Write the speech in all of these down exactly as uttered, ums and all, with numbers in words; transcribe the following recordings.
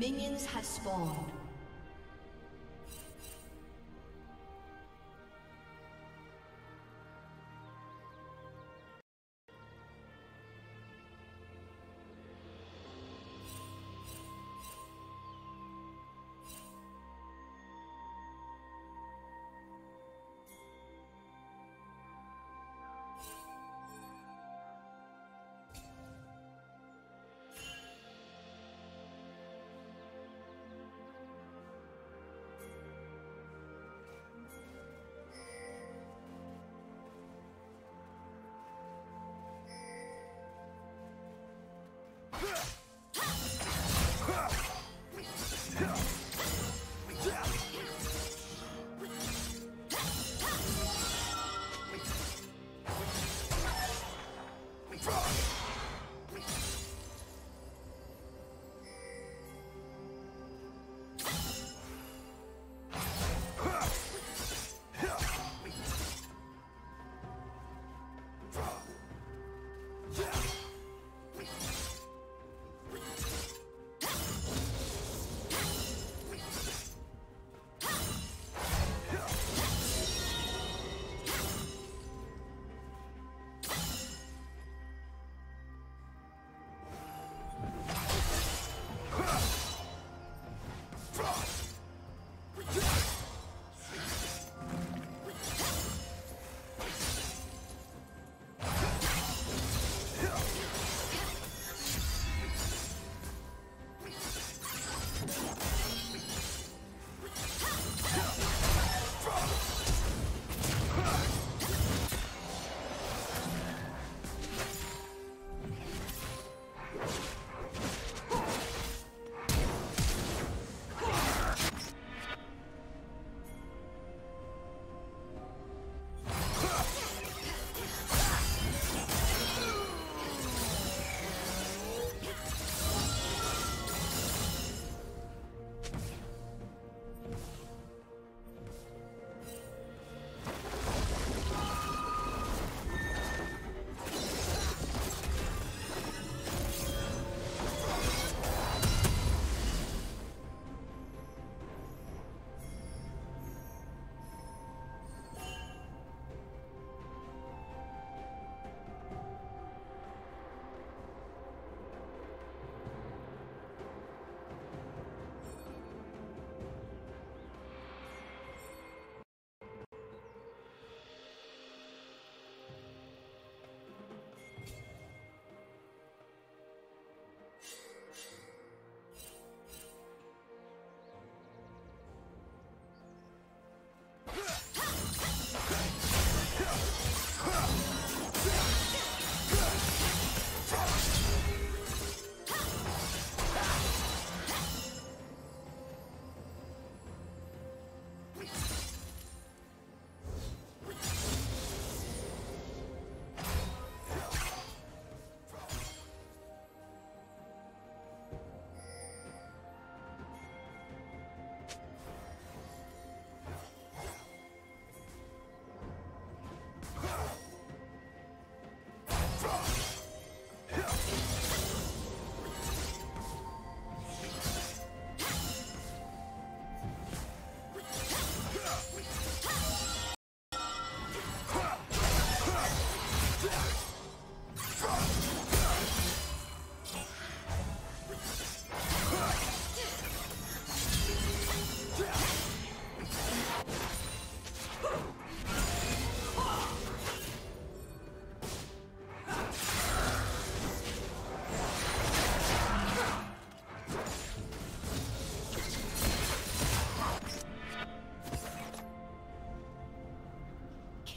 Minions have spawned.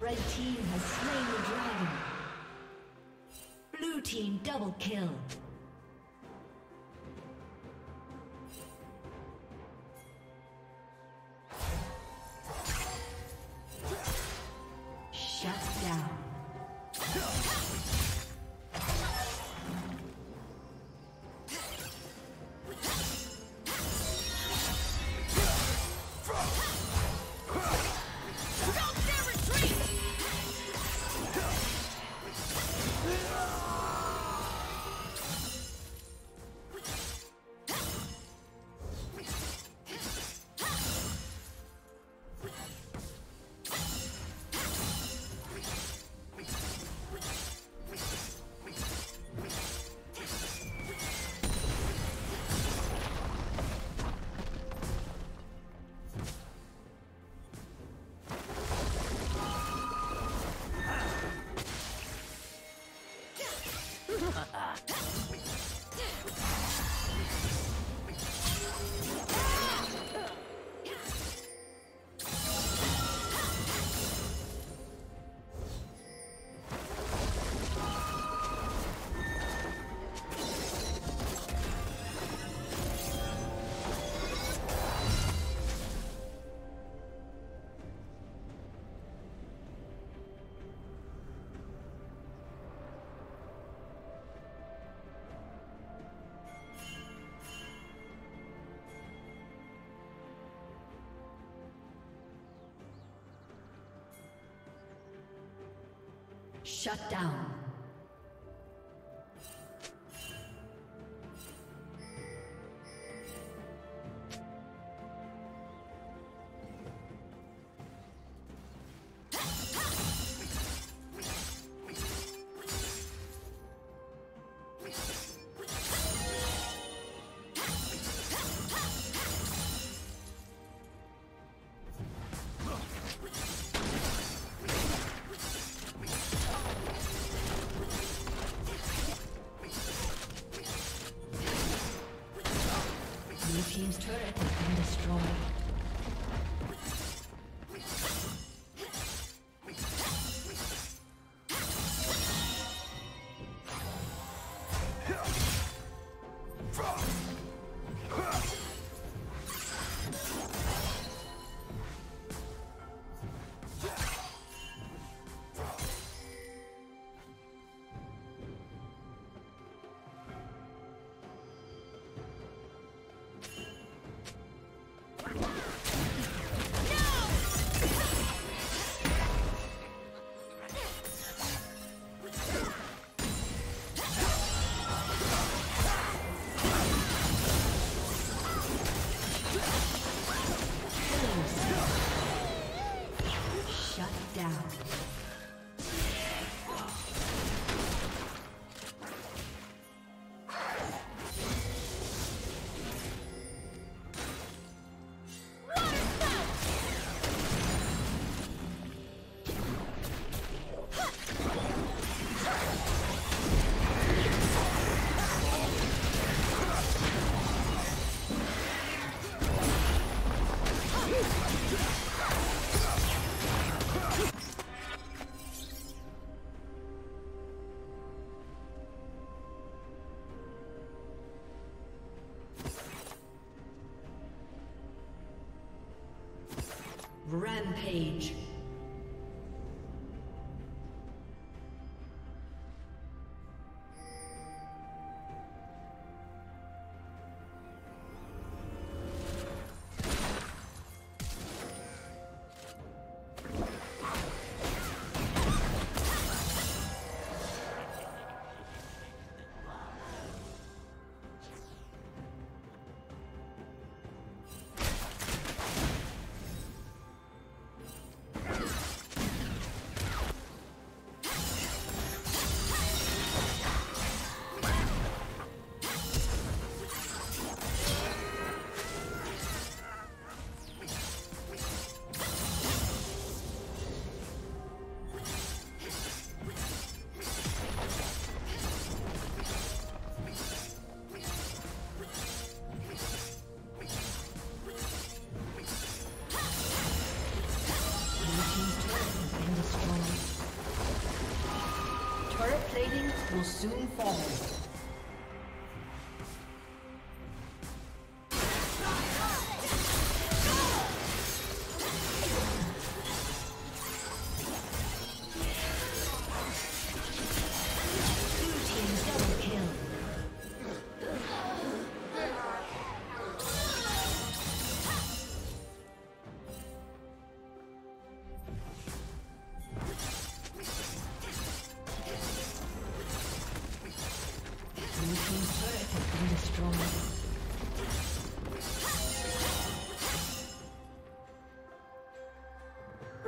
Red team has slain the dragon. Blue team double kill. Shut down. Team's turret has been destroyed. Rampage. will soon fall.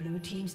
Blue team's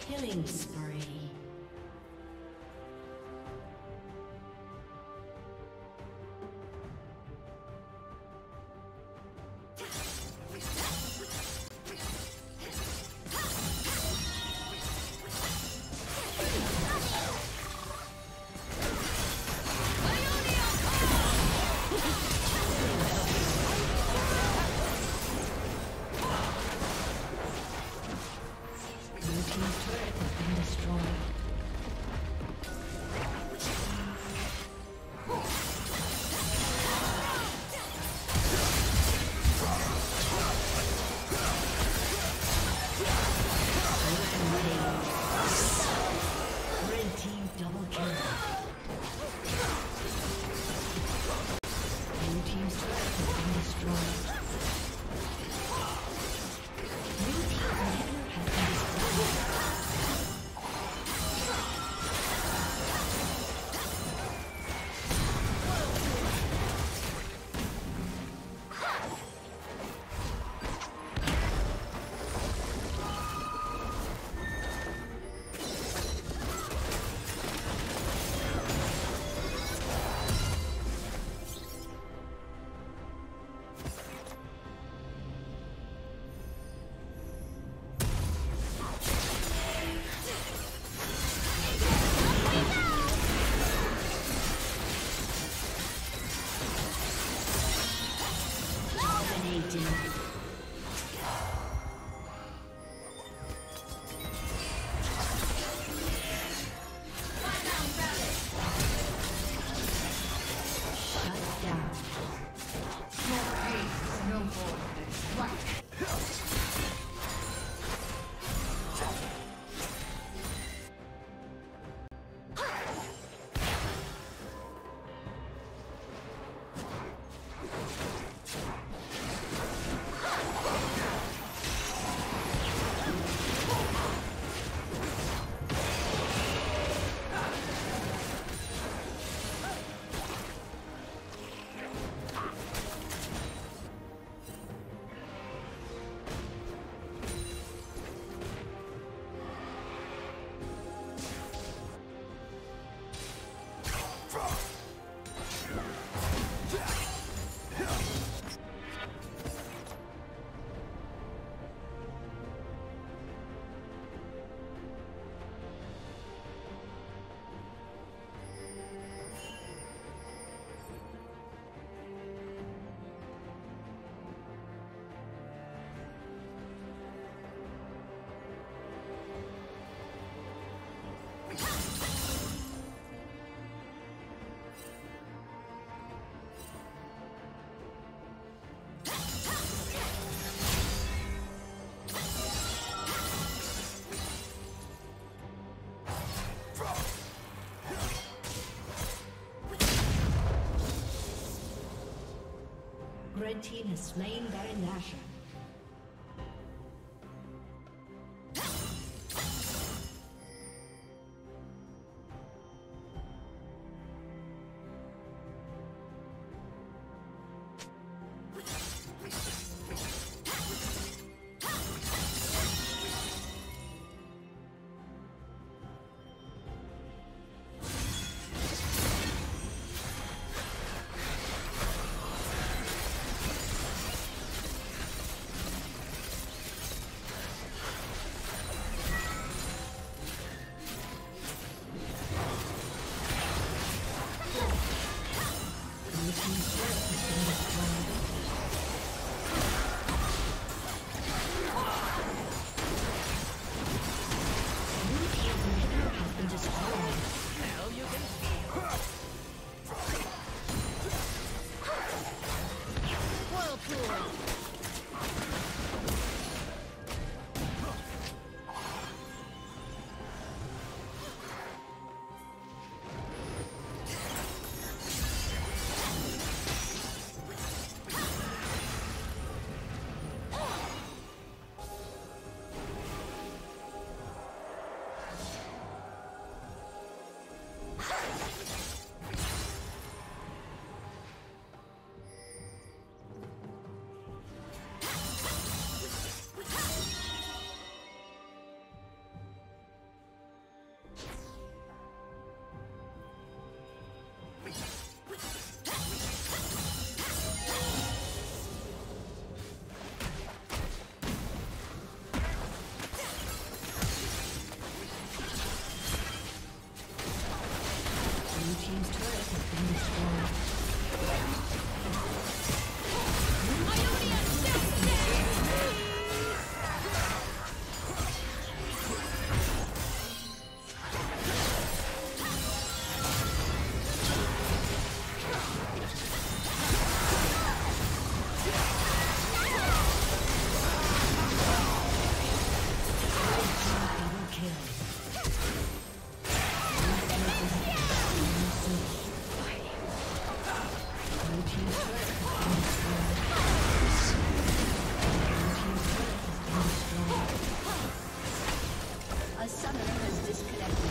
Killing spree. Red team has slain Baron Nashor. A summoner has disconnected.